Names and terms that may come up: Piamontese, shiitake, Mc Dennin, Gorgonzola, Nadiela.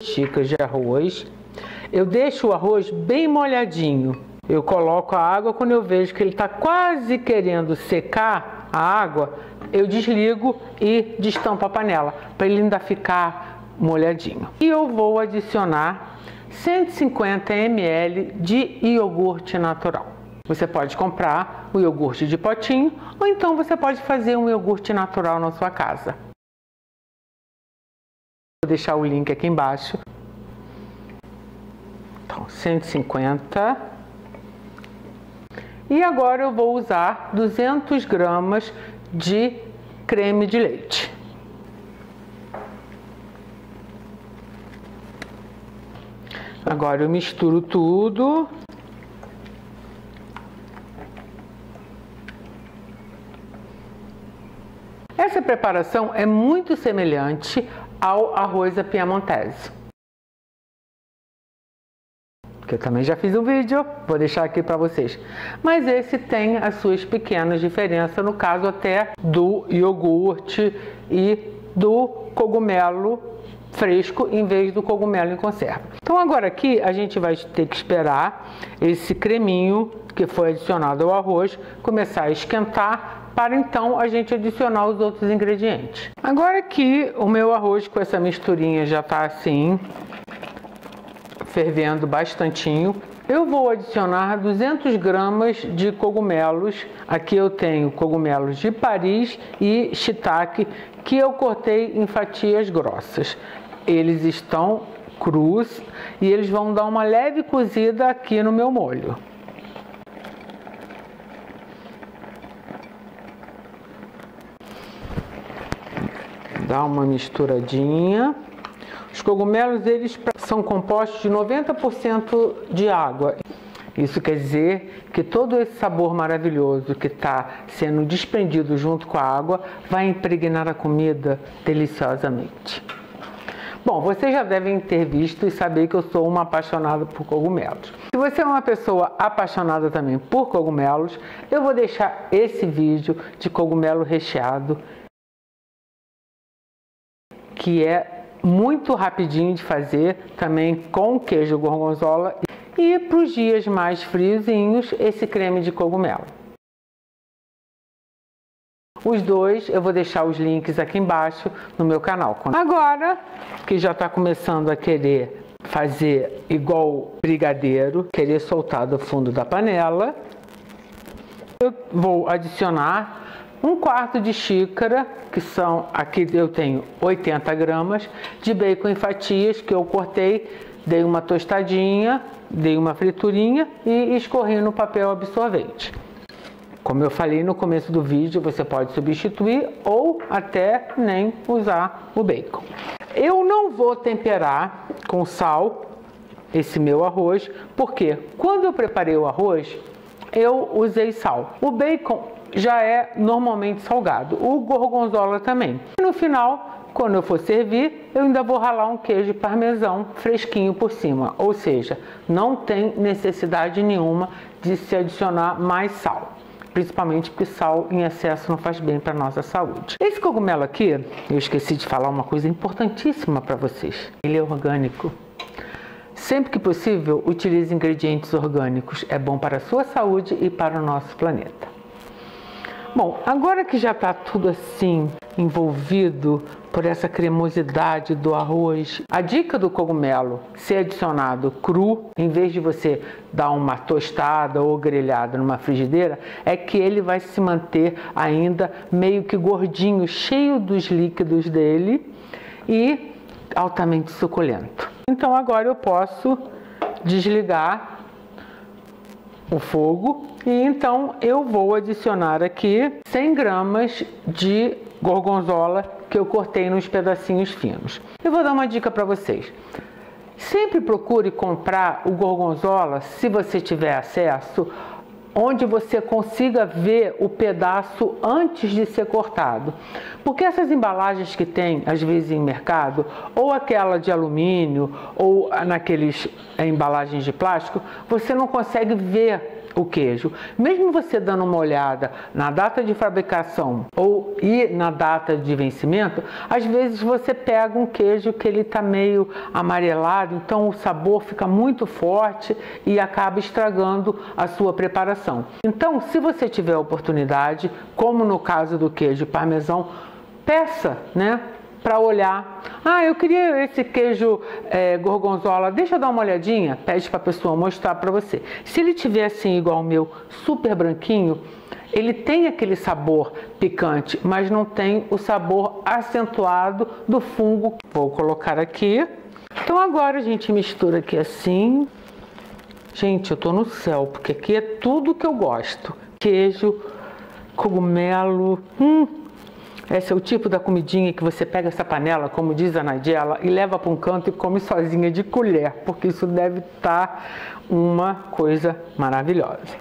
Xícaras de arroz. Eu deixo o arroz bem molhadinho. Eu coloco a água, quando eu vejo que ele está quase querendo secar a água, eu desligo e destampo a panela, para ele ainda ficar molhadinho. E eu vou adicionar 150 ml de iogurte natural. Você pode comprar o iogurte de potinho, ou então você pode fazer um iogurte natural na sua casa. Vou deixar o link aqui embaixo. Então, 150. E agora eu vou usar 200 gramas de creme de leite. Agora eu misturo tudo. Essa preparação é muito semelhante ao arroz à piamontese, que eu também já fiz um vídeo, vou deixar aqui para vocês. Mas esse tem as suas pequenas diferenças, no caso até do iogurte e do cogumelo fresco em vez do cogumelo em conserva. Então agora aqui a gente vai ter que esperar esse creminho que foi adicionado ao arroz começar a esquentar, para então a gente adicionar os outros ingredientes. Agora que o meu arroz com essa misturinha já está assim, fervendo bastantinho, eu vou adicionar 200 gramas de cogumelos. Aqui eu tenho cogumelos de Paris e shiitake, que eu cortei em fatias grossas. Eles estão crus e eles vão dar uma leve cozida aqui no meu molho. Dá uma misturadinha. Os cogumelos, eles são compostos de 90% de água. Isso quer dizer que todo esse sabor maravilhoso que está sendo desprendido junto com a água vai impregnar a comida deliciosamente. Bom, vocês já devem ter visto e saber que eu sou uma apaixonada por cogumelos. Se você é uma pessoa apaixonada também por cogumelos, eu vou deixar esse vídeo de cogumelo recheado, que é muito rapidinho de fazer, também com queijo gorgonzola. E para os dias mais friozinhos, esse creme de cogumelo. Os dois eu vou deixar os links aqui embaixo no meu canal. Agora que já está começando a querer fazer igual brigadeiro, querer soltar do fundo da panela, eu vou adicionar 1/4 de xícara, que são, aqui eu tenho 80 gramas, de bacon em fatias, que eu cortei, dei uma tostadinha, dei uma friturinha e escorri no papel absorvente. Como eu falei no começo do vídeo, você pode substituir ou até nem usar o bacon. Eu não vou temperar com sal esse meu arroz, porque quando eu preparei o arroz, eu usei sal. O bacon já é normalmente salgado, o gorgonzola também. E no final, quando eu for servir, eu ainda vou ralar um queijo parmesão fresquinho por cima, ou seja, não tem necessidade nenhuma de se adicionar mais sal, principalmente porque sal em excesso não faz bem para a nossa saúde. Esse cogumelo aqui, eu esqueci de falar uma coisa importantíssima para vocês, ele é orgânico. Sempre que possível, utilize ingredientes orgânicos, é bom para a sua saúde e para o nosso planeta. Bom, agora que já está tudo assim envolvido por essa cremosidade do arroz, a dica do cogumelo ser adicionado cru, em vez de você dar uma tostada ou grelhada numa frigideira, é que ele vai se manter ainda meio que gordinho, cheio dos líquidos dele e altamente suculento. Então agora eu posso desligar o fogo e então eu vou adicionar aqui 100 gramas de gorgonzola que eu cortei nos pedacinhos finos. Eu vou dar uma dica para vocês. Sempre procure comprar o gorgonzola, se você tiver acesso, onde você consiga ver o pedaço antes de ser cortado. Porque essas embalagens que tem, às vezes em mercado, ou aquela de alumínio, ou naqueles embalagens de plástico, você não consegue ver o queijo. Mesmo você dando uma olhada na data de fabricação ou e na data de vencimento, às vezes você pega um queijo que ele está meio amarelado, então o sabor fica muito forte e acaba estragando a sua preparação. Então, se você tiver a oportunidade, como no caso do queijo parmesão, peça, né, para olhar. Ah, eu queria esse queijo gorgonzola, deixa eu dar uma olhadinha. Pede para a pessoa mostrar para você. Se ele tiver assim igual o meu, super branquinho, ele tem aquele sabor picante, mas não tem o sabor acentuado do fungo. Vou colocar aqui. Então agora a gente mistura aqui assim. Gente, eu tô no céu, porque aqui é tudo que eu gosto. Queijo, cogumelo, Esse é o tipo da comidinha que você pega essa panela, como diz a Nadiela, e leva para um canto e come sozinha de colher, porque isso deve estar uma coisa maravilhosa.